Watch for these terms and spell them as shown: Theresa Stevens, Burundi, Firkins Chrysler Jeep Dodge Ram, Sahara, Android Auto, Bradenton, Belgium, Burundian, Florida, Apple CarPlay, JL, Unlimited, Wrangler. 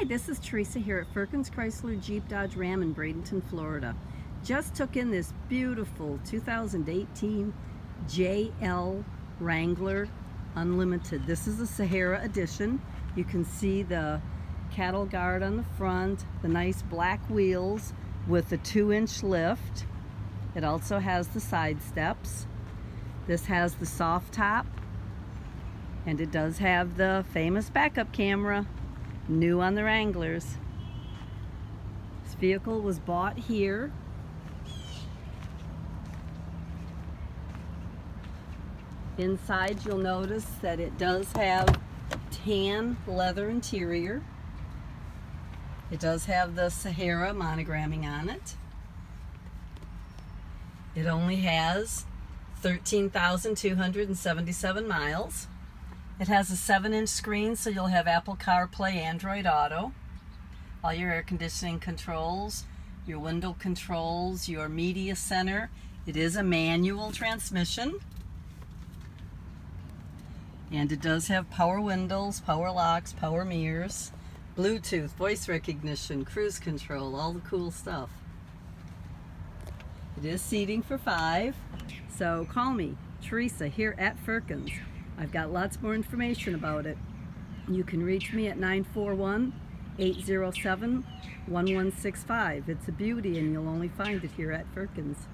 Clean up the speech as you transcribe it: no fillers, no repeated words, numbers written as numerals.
Hi, this is Teresa here at Firkins Chrysler Jeep Dodge Ram in Bradenton, Florida. Just took in this beautiful 2018 JL Wrangler Unlimited. This is a Sahara edition. You can see the cattle guard on the front, the nice black wheels with the 2-inch lift. It also has the side steps. This has the soft top, and it does have the famous backup camera. New on the Wranglers. This vehicle was bought here. Inside, you'll notice that it does have tan leather interior. It does have the Sahara monogramming on it. It only has 13,277 miles. It has a 7-inch screen, so you'll have Apple CarPlay, Android Auto, all your air conditioning controls, your window controls, your media center. It is a manual transmission. And it does have power windows, power locks, power mirrors, Bluetooth, voice recognition, cruise control, all the cool stuff. It is seating for 5, so call me, Teresa, here at Firkins. I've got lots more information about it. You can reach me at 941-807-1165. It's a beauty, and you'll only find it here at Firkins.